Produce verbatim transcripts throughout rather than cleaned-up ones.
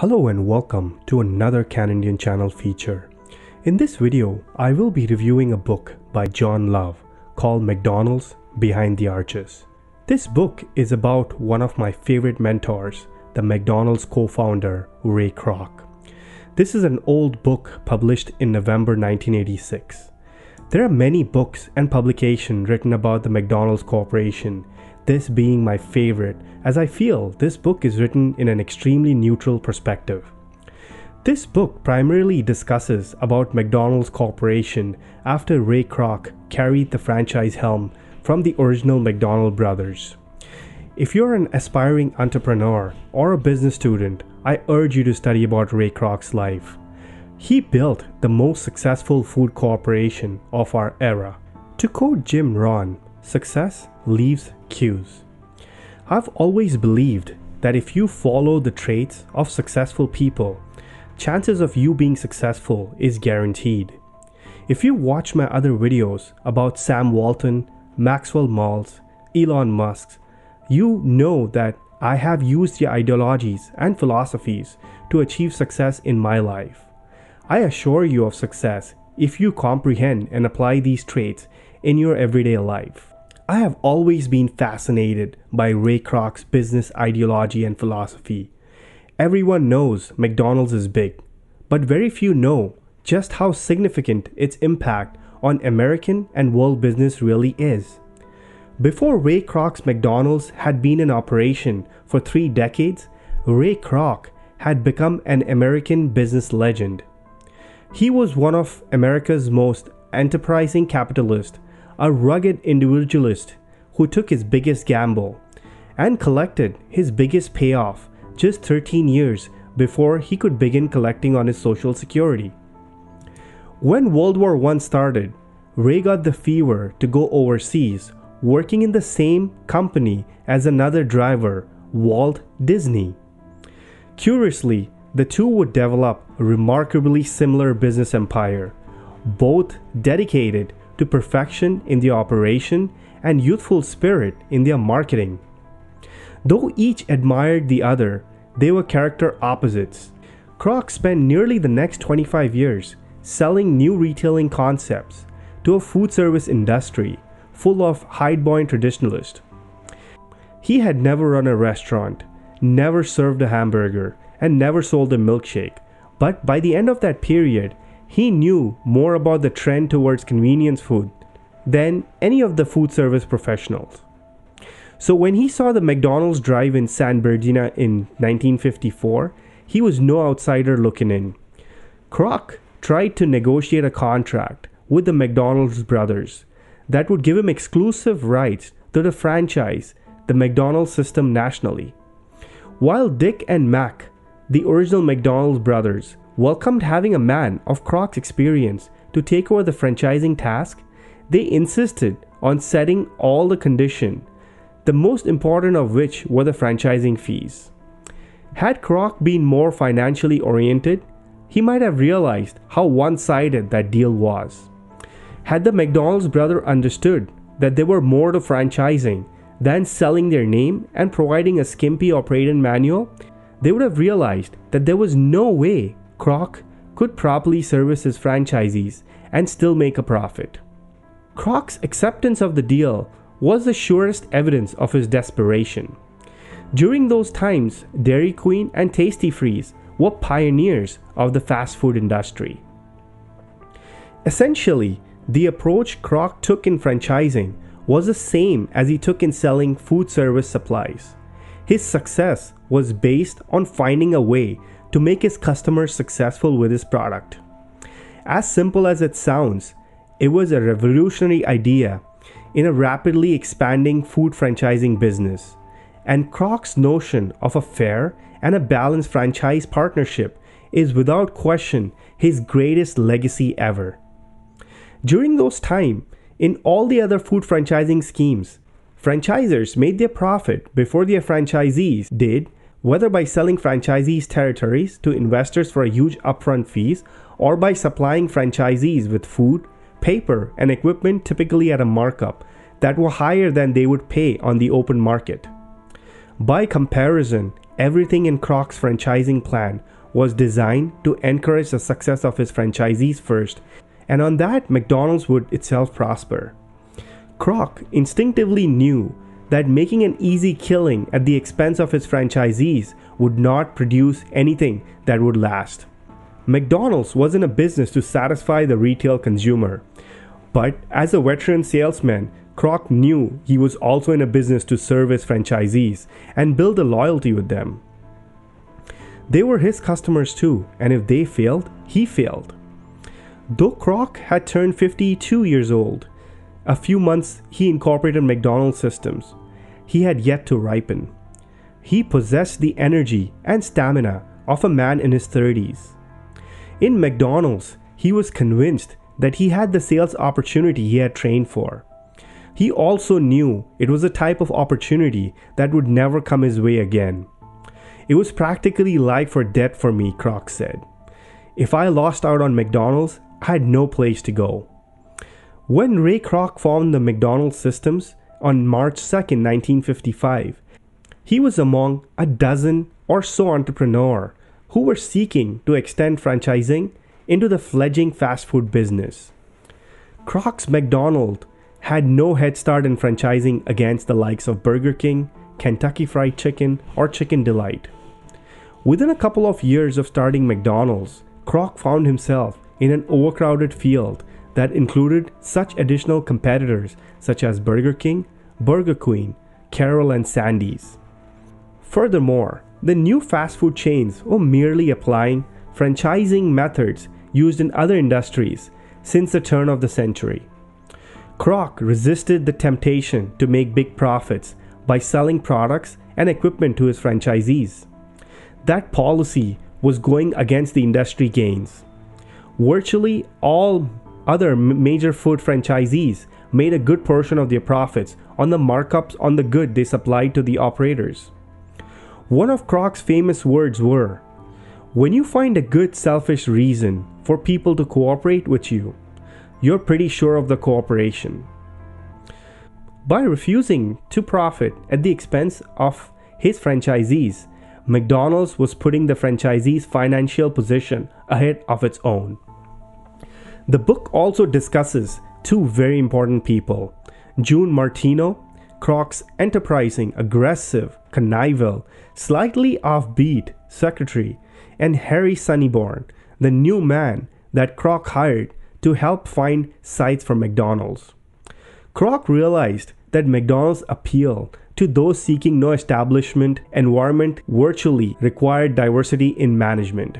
Hello and welcome to another Can Indian Channel feature. In this video, I will be reviewing a book by John Love called McDonald's Behind the Arches. This book is about one of my favorite mentors, the McDonald's co-founder Ray Kroc. This is an old book published in November nineteen eighty-six. There are many books and publications written about the McDonald's corporation, this being my favorite, as I feel this book is written in an extremely neutral perspective. This book primarily discusses about McDonald's corporation after Ray Kroc carried the franchise helm from the original McDonald brothers. If you're an aspiring entrepreneur or a business student, I urge you to study about Ray Kroc's life. He built the most successful food corporation of our era. To quote Jim Ron, "Success leaves cues." I've always believed that if you follow the traits of successful people, chances of you being successful is guaranteed. If you watch my other videos about Sam Walton, Maxwell Maltz, Elon Musk, you know that I have used their ideologies and philosophies to achieve success in my life. I assure you of success if you comprehend and apply these traits in your everyday life. I have always been fascinated by Ray Kroc's business ideology and philosophy. Everyone knows McDonald's is big, but very few know just how significant its impact on American and world business really is. Before Ray Kroc's McDonald's had been in operation for three decades, Ray Kroc had become an American business legend. He was one of America's most enterprising capitalists, a rugged individualist who took his biggest gamble and collected his biggest payoff just thirteen years before he could begin collecting on his Social Security. When World War One started, Ray got the fever to go overseas, working in the same company as another driver, Walt Disney. Curiously, the two would develop a remarkably similar business empire, both dedicated to perfection in their operation and youthful spirit in their marketing. Though each admired the other, they were character opposites. Kroc spent nearly the next twenty-five years selling new retailing concepts to a food service industry full of hide-born traditionalists. He had never run a restaurant, never served a hamburger, and never sold a milkshake, but by the end of that period, he knew more about the trend towards convenience food than any of the food service professionals. So when he saw the McDonald's drive in San Bernardino in nineteen fifty-four, he was no outsider looking in. Kroc tried to negotiate a contract with the McDonald's brothers that would give him exclusive rights to the franchise, the McDonald's system nationally. While Dick and Mac, the original McDonald's brothers, welcomed having a man of Kroc's experience to take over the franchising task, they insisted on setting all the conditions, the most important of which were the franchising fees. Had Kroc been more financially oriented, he might have realized how one-sided that deal was. Had the McDonald's brother understood that there were more to franchising than selling their name and providing a skimpy operating manual, they would have realized that there was no way Kroc could properly service his franchisees and still make a profit. Kroc's acceptance of the deal was the surest evidence of his desperation. During those times, Dairy Queen and Tasty Freeze were pioneers of the fast food industry. Essentially, the approach Kroc took in franchising was the same as he took in selling food service supplies. His success was based on finding a way to make his customers successful with his product. As simple as it sounds, it was a revolutionary idea in a rapidly expanding food franchising business, and Kroc's notion of a fair and a balanced franchise partnership is without question his greatest legacy ever. During those times, in all the other food franchising schemes, franchisors made their profit before their franchisees did, whether by selling franchisees' territories to investors for huge upfront fees or by supplying franchisees with food, paper, and equipment typically at a markup that were higher than they would pay on the open market. By comparison, Everything in Kroc's franchising plan was designed to encourage the success of his franchisees first, and on that McDonald's would itself prosper. Kroc instinctively knew that making an easy killing at the expense of his franchisees would not produce anything that would last. McDonald's wasn't a business to satisfy the retail consumer, but as a veteran salesman, Kroc knew he was also in a business to serve his franchisees and build a loyalty with them. They were his customers too, and if they failed, he failed. Though Kroc had turned fifty-two years old, a few months he incorporated McDonald's systems. He had yet to ripen. He possessed the energy and stamina of a man in his thirties. In McDonald's, he was convinced that he had the sales opportunity he had trained for. He also knew it was a type of opportunity that would never come his way again. It was practically life or death for me, Kroc said. If I lost out on McDonald's, I had no place to go. When Ray Kroc formed the McDonald's systems on March second, nineteen fifty-five, he was among a dozen or so entrepreneurs who were seeking to extend franchising into the fledgling fast food business. Kroc's McDonald's had no head start in franchising against the likes of Burger King, Kentucky Fried Chicken, or Chicken Delight. Within a couple of years of starting McDonald's, Kroc found himself in an overcrowded field that included such additional competitors such as Burger King, Burger Queen, Carol and Sandy's. Furthermore, the new fast food chains were merely applying franchising methods used in other industries since the turn of the century. Kroc resisted the temptation to make big profits by selling products and equipment to his franchisees. That policy was going against the industry gains. Virtually all other major food franchisees made a good portion of their profits on the markups on the good they supplied to the operators. One of Kroc's famous words were, "When you find a good selfish reason for people to cooperate with you, you're pretty sure of the cooperation." By refusing to profit at the expense of his franchisees, McDonald's was putting the franchisees' financial position ahead of its own. The book also discusses two very important people, June Martino, Kroc's enterprising, aggressive, connival, slightly offbeat secretary, and Harry Sonneborn, the new man that Kroc hired to help find sites for McDonald's. Kroc realized that McDonald's appeal to those seeking no establishment environment virtually required diversity in management.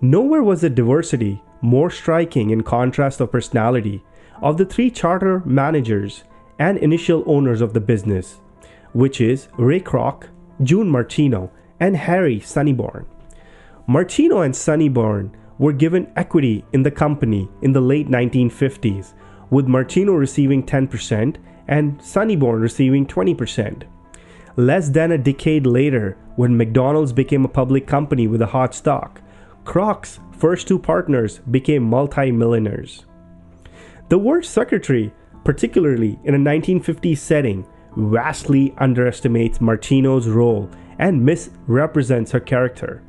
Nowhere was the diversity more striking in contrast of personality of the three charter managers and initial owners of the business, which is Ray Kroc, June Martino, and Harry Sonneborn. Martino and Sonneborn were given equity in the company in the late nineteen fifties, with Martino receiving ten percent and Sonneborn receiving twenty percent. Less than a decade later, when McDonald's became a public company with a hot stock, Kroc's first two partners became multi-millionaires. The word secretary, particularly in a nineteen fifties setting, vastly underestimates Martino's role and misrepresents her character.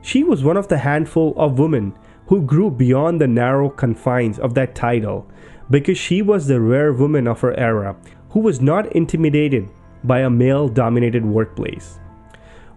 She was one of the handful of women who grew beyond the narrow confines of that title, because she was the rare woman of her era who was not intimidated by a male-dominated workplace.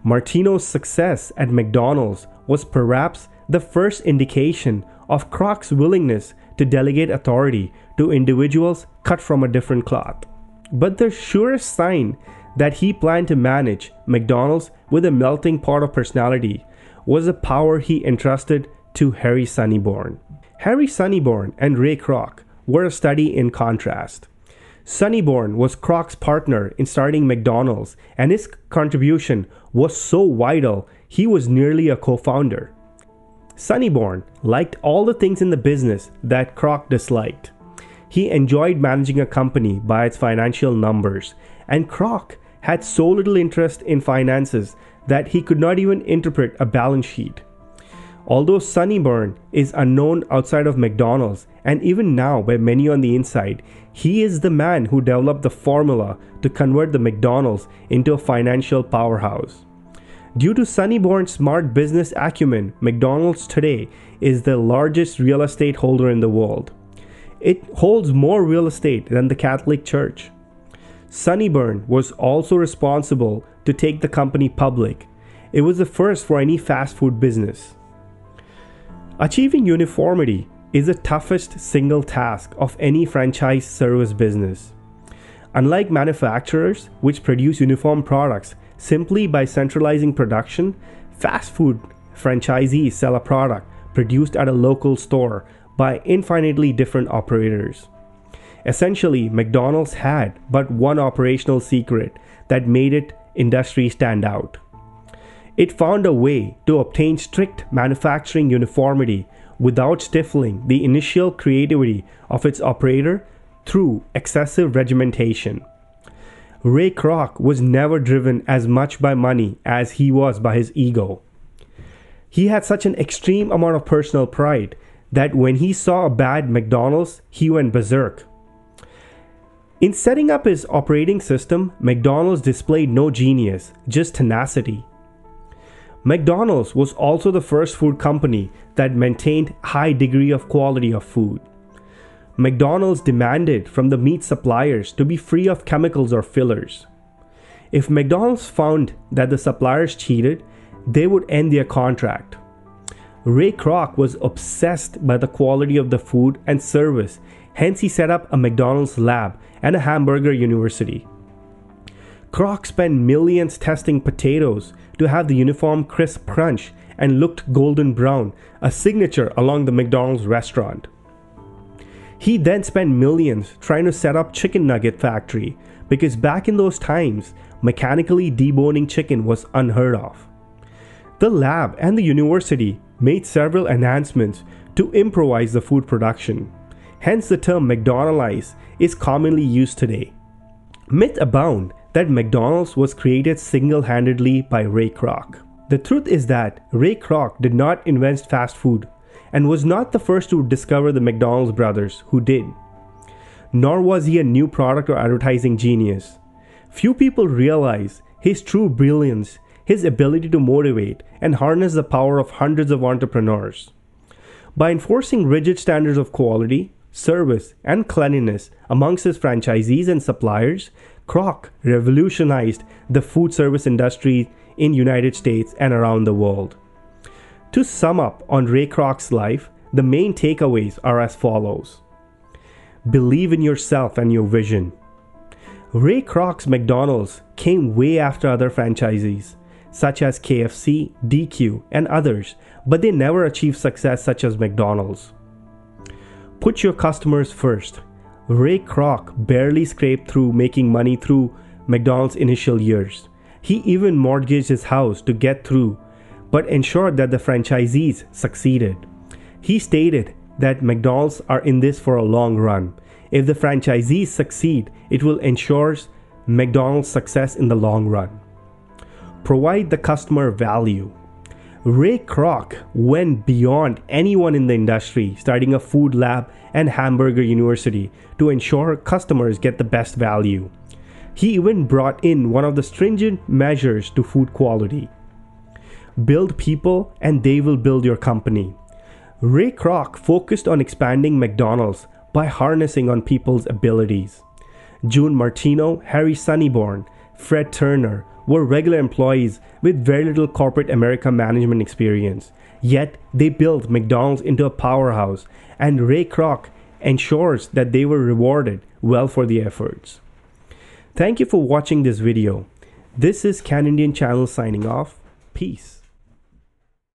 Martino's success at McDonald's was perhaps the first indication of Kroc's willingness to delegate authority to individuals cut from a different cloth, but the surest sign that he planned to manage McDonald's with a melting pot of personality was the power he entrusted to Harry Sonneborn. Harry Sonneborn and Ray Kroc were a study in contrast. Sonneborn was Kroc's partner in starting McDonald's, and his contribution was so vital he was nearly a co-founder. Sonneborn liked all the things in the business that Kroc disliked. He enjoyed managing a company by its financial numbers, and Kroc had so little interest in finances that he could not even interpret a balance sheet. Although Sonneborn is unknown outside of McDonald's, and even now by many on the inside, he is the man who developed the formula to convert the McDonald's into a financial powerhouse. Due to Sonneborn's smart business acumen, McDonald's today is the largest real estate holder in the world. It holds more real estate than the Catholic Church. Sonneborn was also responsible to take the company public. It was the first for any fast food business. Achieving uniformity is the toughest single task of any franchise service business. Unlike manufacturers, which produce uniform products simply by centralizing production, fast food franchisees sell a product produced at a local store by infinitely different operators. Essentially, McDonald's had but one operational secret that made its industry stand out. It found a way to obtain strict manufacturing uniformity without stifling the initial creativity of its operator through excessive regimentation. Ray Kroc was never driven as much by money as he was by his ego. He had such an extreme amount of personal pride that when he saw a bad McDonald's, he went berserk. In setting up his operating system, McDonald's displayed no genius, just tenacity. McDonald's was also the first food company that maintained a high degree of quality of food. McDonald's demanded from the meat suppliers to be free of chemicals or fillers. If McDonald's found that the suppliers cheated, they would end their contract. Ray Kroc was obsessed by the quality of the food and service, hence he set up a McDonald's lab and a Hamburger University. Kroc spent millions testing potatoes to have the uniform crisp crunch and looked golden brown, a signature along the McDonald's restaurant. He then spent millions trying to set up chicken nugget factory because back in those times, mechanically deboning chicken was unheard of. The lab and the university made several enhancements to improvise the food production. Hence the term McDonaldized is commonly used today. Myths abound that McDonald's was created single-handedly by Ray Kroc. The truth is that Ray Kroc did not invent fast food and was not the first to discover the McDonald's brothers, who did. Nor was he a new product or advertising genius. Few people realize his true brilliance, his ability to motivate and harness the power of hundreds of entrepreneurs. By enforcing rigid standards of quality, service, and cleanliness amongst his franchisees and suppliers, Kroc revolutionized the food service industry in the United States and around the world. To sum up on Ray Kroc's life, the main takeaways are as follows. Believe in yourself and your vision. Ray Kroc's McDonald's came way after other franchisees, such as K F C, D Q, and others, but they never achieved success such as McDonald's. Put your customers first. Ray Kroc barely scraped through making money through McDonald's initial years. He even mortgaged his house to get through, but ensured that the franchisees succeeded. He stated that McDonald's are in this for a long run. If the franchisees succeed, it will ensure McDonald's success in the long run. Provide the customer value. Ray Kroc went beyond anyone in the industry, starting a food lab and Hamburger University to ensure customers get the best value. He even brought in one of the stringent measures to food quality. Build people and they will build your company. Ray Kroc focused on expanding McDonald's by harnessing on people's abilities. June Martino, Harry Sonneborn, Fred Turner were regular employees with very little corporate America management experience. Yet they built McDonald's into a powerhouse, and Ray Kroc ensures that they were rewarded well for their efforts. Thank you for watching this video. This is Can Indian Channel signing off. Peace.